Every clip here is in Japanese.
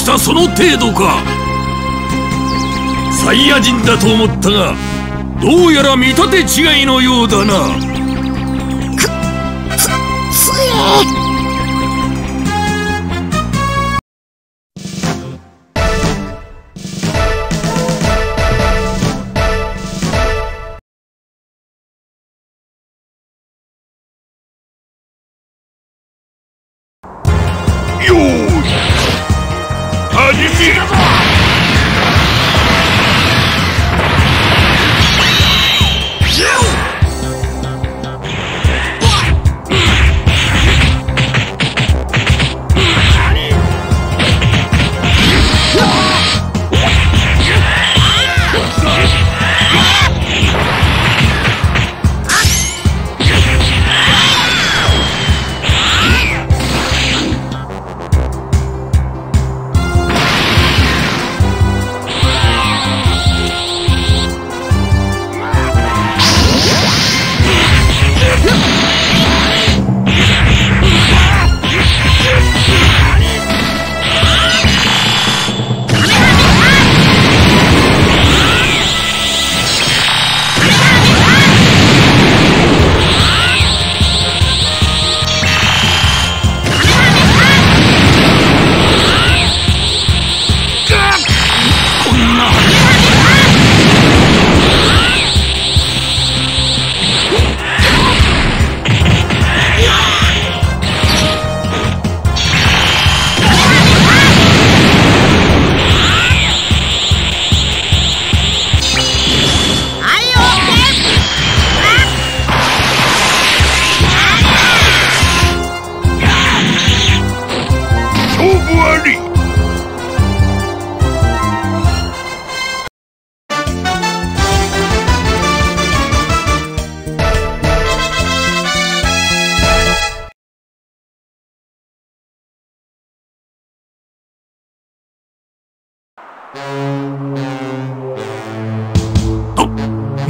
したその程度か。サイヤ人だと思ったが、どうやら見立て違いのようだな。つえ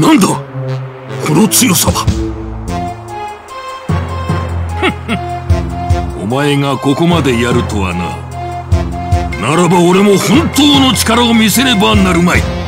なんだこの強さは。お前がここまでやるとはな。ならば俺も本当の力を見せねばなるまい。